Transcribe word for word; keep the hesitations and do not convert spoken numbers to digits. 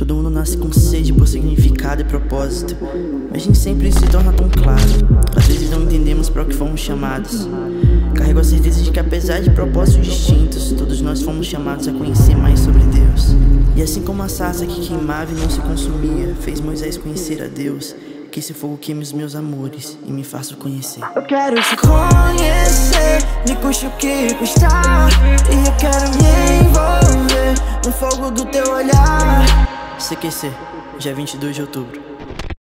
Todo mundo nasce com sede por significado e propósito, mas nem sempre isso se torna tão claro. Às vezes não entendemos para o que fomos chamados. Carrego a certeza de que, apesar de propósitos distintos, todos nós fomos chamados a conhecer mais sobre Deus. E assim como a sarça que queimava e não se consumia, fez Moisés conhecer a Deus, que esse fogo queime os meus amores e me faça conhecer. Eu quero te conhecer, me custe o que custar, e eu quero me envolver no fogo do teu olhar. C Q C, dia vinte e dois de outubro.